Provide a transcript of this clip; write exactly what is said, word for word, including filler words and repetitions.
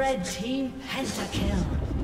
Red team pentakill.